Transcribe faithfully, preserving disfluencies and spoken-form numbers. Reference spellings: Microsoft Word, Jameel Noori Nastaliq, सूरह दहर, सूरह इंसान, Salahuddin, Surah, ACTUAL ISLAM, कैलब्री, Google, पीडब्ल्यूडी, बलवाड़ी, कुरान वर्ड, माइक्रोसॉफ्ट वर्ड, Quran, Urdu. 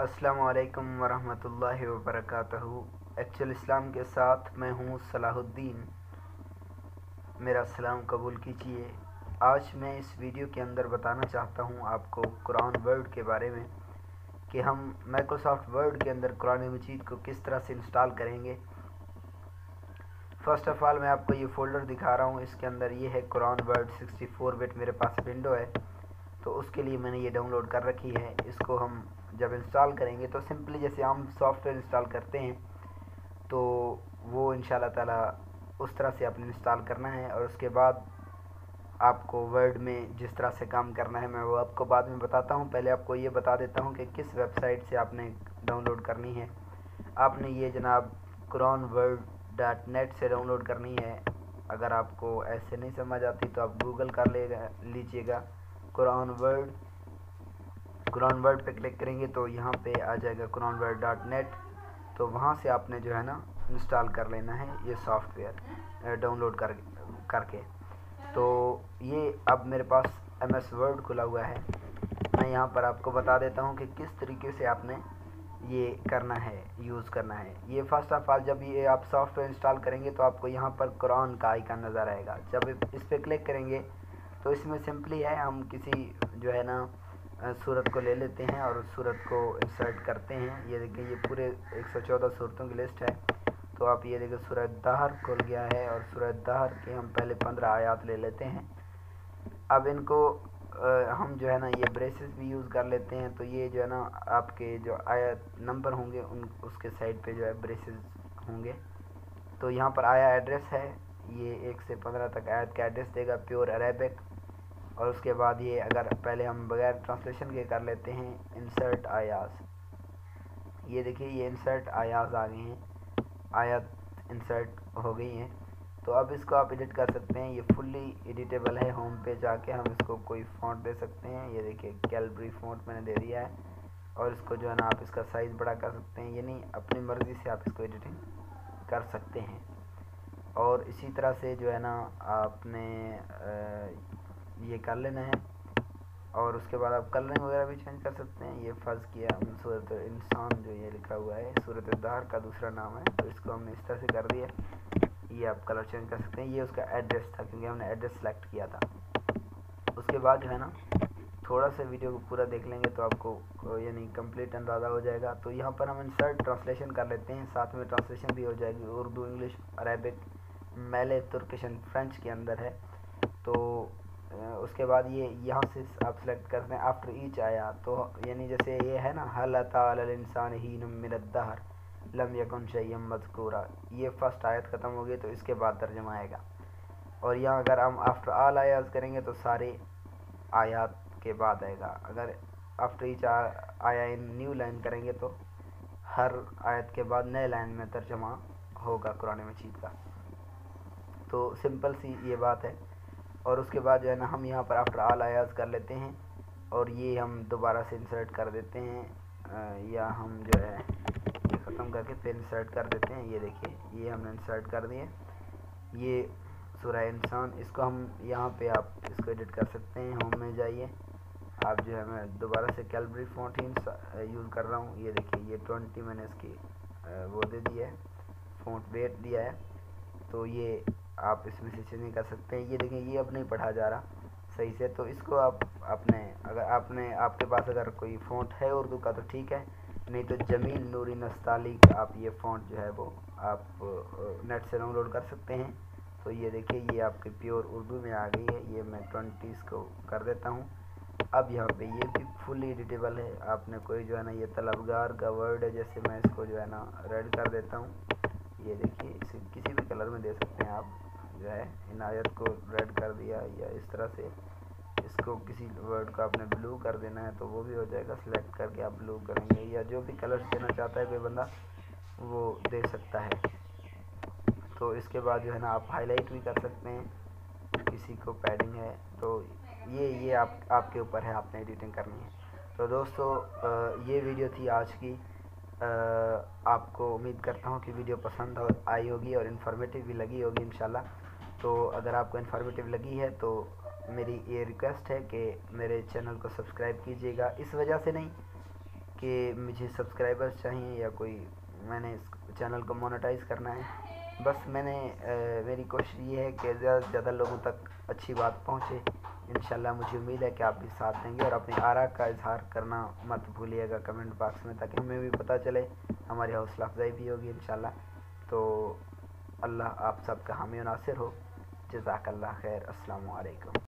अस्सलामु अलैकुम वरहमतुल्लाहि वबरकातुहू। एक्चुअल इस्लाम के साथ मैं हूँ सलाहुद्दीन, मेरा सलाम कबूल कीजिए। आज मैं इस वीडियो के अंदर बताना चाहता हूँ आपको कुरान वर्ड के बारे में कि हम माइक्रोसॉफ्ट वर्ड के अंदर कुरान मजीद को किस तरह से इंस्टॉल करेंगे। फ़र्स्ट ऑफ़ ऑल मैं आपको ये फ़ोल्डर दिखा रहा हूँ, इसके अंदर ये है कुरान वर्ड sixty four bit, मेरे पास विंडो है तो उसके लिए मैंने ये डाउनलोड कर रखी है। इसको हम जब इंस्टॉल करेंगे तो सिंपली जैसे हम सॉफ्टवेयर इंस्टॉल करते हैं तो वो इंशाल्लाह ताला उस तरह से आपने इंस्टॉल करना है। और उसके बाद आपको वर्ड में जिस तरह से काम करना है मैं वो आपको बाद में बताता हूँ। पहले आपको ये बता देता हूँ कि किस वेबसाइट से आपने डाउनलोड करनी है। आपने ये जनाब क्यूरान वर्ड डॉट नेट से डाउनलोड करनी है। अगर आपको ऐसे नहीं समझ आती तो आप गूगल कर लेगा लीजिएगा कुरान वर्ड, कुरान वर्ड पे क्लिक करेंगे तो यहाँ पे आ जाएगा क्यूरान वर्ड डॉट नेट। तो वहाँ से आपने जो है ना इंस्टॉल कर लेना है ये सॉफ्टवेयर डाउनलोड कर करके। तो ये अब मेरे पास एम एस वर्ड खुला हुआ है। मैं यहाँ पर आपको बता देता हूँ कि किस तरीके से आपने ये करना है, यूज़ करना है। ये फ़र्स्ट ऑफ ऑल जब ये आप सॉफ्टवेयर इंस्टॉल करेंगे तो आपको यहाँ पर कुरान का आइकन नज़र आएगा। जब इस पर क्लिक करेंगे तो इसमें सिंपली है हम किसी जो है ना सूरत को ले लेते हैं और उस सूरत को इंसर्ट करते हैं। ये देखिए ये पूरे एक सौ चौदह सूरतों की लिस्ट है। तो आप ये देखिए सूरह दहर खुल गया है और सूरह दहर के हम पहले पंद्रह आयात ले लेते हैं। अब इनको आ, हम जो है ना ये ब्रेसेस भी यूज़ कर लेते हैं। तो ये जो है ना आपके जो आयत नंबर होंगे उन उसके साइड पे जो है ब्रेसेस होंगे। तो यहाँ पर आया एड्रेस है, ये एक से पंद्रह तक आयत का एड्रेस देगा प्योर अरेबिक। और उसके बाद ये अगर पहले हम बगैर ट्रांसलेशन के कर लेते हैं इंसर्ट आयात। ये देखिए ये इंसर्ट आयात आ गए हैं, आयात इंसर्ट हो गई हैं। तो अब इसको आप एडिट कर सकते हैं, ये फुल्ली एडिटेबल है। होम पे जाके हम इसको कोई फ़ॉन्ट दे सकते हैं। ये देखिए कैलब्री फ़ॉन्ट मैंने दे दिया है। और इसको जो है ना आप इसका साइज़ बड़ा कर सकते हैं, यानी अपनी मर्ज़ी से आप इसको एडिटिंग कर सकते हैं। और इसी तरह से जो है ना आपने आ, ये कर लेना है। और उसके बाद आप कलरिंग वगैरह भी चेंज कर सकते हैं। ये फ़र्ज़ किया सूरत इंसान जो ये लिखा हुआ है सूरत दहर का दूसरा नाम है, तो इसको हमने इस तरह से कर दिया। ये आप कलर चेंज कर सकते हैं। ये उसका एड्रेस था क्योंकि हमने एड्रेस सेलेक्ट किया था। उसके बाद जो है ना थोड़ा सा वीडियो को पूरा देख लेंगे तो आपको यानी कम्प्लीट अंदाज़ा हो जाएगा। तो यहाँ पर हम इंसर्ट ट्रांसलेशन कर लेते हैं, साथ में ट्रांसलेशन भी हो जाएगी। Urdu, English, Arabic, Malay, Turkish and French के अंदर है। तो उसके बाद ये यहाँ से आप सेलेक्ट करते हैं आफ्टर ईच आया। तो यानी जैसे ये है ना हल अताल इंसान हीन मिन अद्दहर लम यकुन शैय्यम मज़कूरा, ये फ़र्स्ट आयत ख़त्म हो गई तो इसके बाद तर्जमा आएगा। और यहाँ अगर हम आफ्टर आल आयात करेंगे तो सारे आयात के बाद आएगा। अगर आफ्टर ईच आया इन न्यू लाइन करेंगे तो हर आयत के बाद नए लाइन में तर्जमा होगा कुरान मजीद का। तो सिंपल सी ये बात है। और उसके बाद जो है ना हम यहाँ पर आफ्टर आल आयात कर लेते हैं और ये हम दोबारा से इंसर्ट कर देते हैं। आ, या हम जो है ये ख़त्म करके फिर इंसर्ट कर देते हैं। ये देखिए ये हमने इंसर्ट कर दिए, ये सूरह इंसान। इसको हम यहाँ पे आप इसको एडिट कर सकते हैं। होम में जाइए आप जो है, मैं दोबारा से कैलब्री फ़ॉन्ट ही यूज़ कर रहा हूँ। ये देखिए ये ट्वेंटी मैंने इसकी आ, वो दे दिया है, फ़ॉन्ट वेट दिया है। तो ये आप इसमें से चेंज कर सकते हैं। ये देखिए ये अब नहीं पढ़ा जा रहा सही से। तो इसको आप अपने अगर आपने आपके पास अगर कोई फ़ॉन्ट है उर्दू का तो ठीक है, नहीं तो जमील नूरी नस्तालिक आप ये फ़ॉन्ट जो है वो आप नेट से डाउनलोड कर सकते हैं। तो ये देखिए ये आपके प्योर उर्दू में आ गई है। ये मैं ट्वेंटीज़ को कर देता हूँ। अब यहाँ पे ये भी फुली एडिटेबल है। आपने कोई जो है ना ये तलबगार का वर्ड है, जैसे मैं इसको जो है ना रेड कर देता हूँ। ये देखिए इसे किसी भी कलर में दे सकते हैं आप, जो है इन आयत को रेड कर दिया या इस तरह से इसको किसी वर्ड को आपने ब्लू कर देना है तो वो भी हो जाएगा। सिलेक्ट करके आप ब्लू करेंगे या जो भी कलर देना चाहता है कोई बंदा वो दे सकता है। तो इसके बाद जो है ना आप हाईलाइट भी कर सकते हैं, किसी को पैडिंग है तो ये ये आप आपके ऊपर है, आपने एडिटिंग करनी है। तो दोस्तों ये वीडियो थी आज की। आ, आपको उम्मीद करता हूँ कि वीडियो पसंद हो, आई होगी और इन्फॉर्मेटिव भी लगी होगी इंशाल्लाह। तो अगर आपको इन्फॉर्मेटिव लगी है तो मेरी ये रिक्वेस्ट है कि मेरे चैनल को सब्सक्राइब कीजिएगा। इस वजह से नहीं कि मुझे सब्सक्राइबर्स चाहिए या कोई मैंने इस चैनल को मोनेटाइज करना है। बस मैंने आ, मेरी कोशिश ये है कि ज़्यादा से ज़्यादा लोगों तक अच्छी बात पहुँचे। इंशाल्लाह मुझे उम्मीद है कि आप भी साथ देंगे और अपने आरा का इजहार करना मत भूलिएगा कमेंट बॉक्स में, ताकि हमें भी पता चले, हमारी हौसला अफजाई भी होगी इंशाल्लाह। तो अल्लाह आप सबका हामी नासिर हो। जज़ाकल्लाह खैर। अस्सलाम वालेकुम।